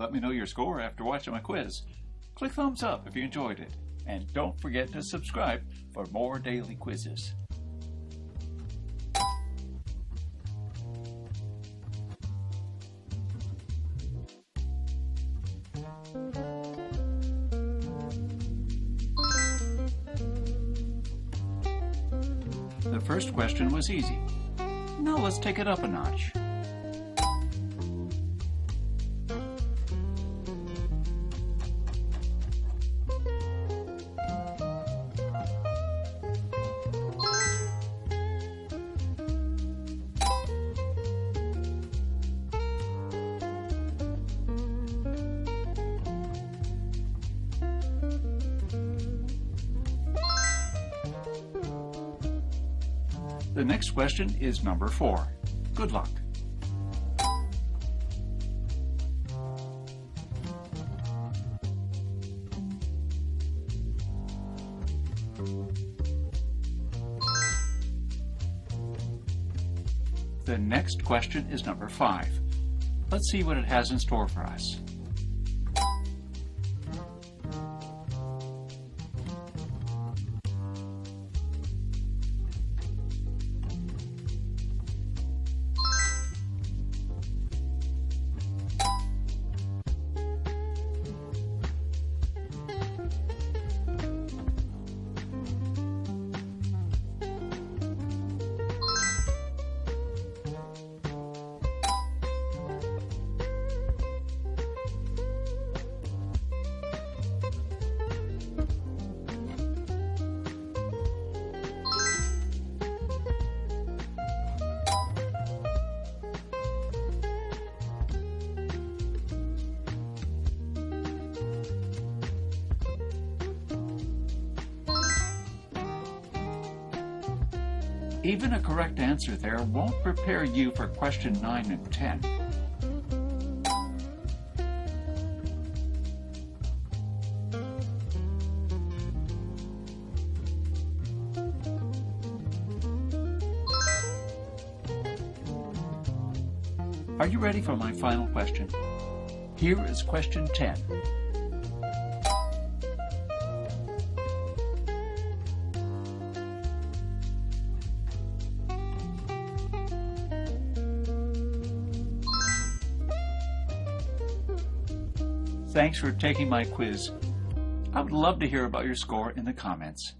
Let me know your score after watching my quiz. Click thumbs up if you enjoyed it, and don't forget to subscribe for more daily quizzes. The first question was easy. Now let's take it up a notch. The next question is number 4. Good luck. The next question is number 5. Let's see what it has in store for us. Even a correct answer there won't prepare you for question 9 and 10. Are you ready for my final question? Here is question 10. Thanks for taking my quiz. I would love to hear about your score in the comments.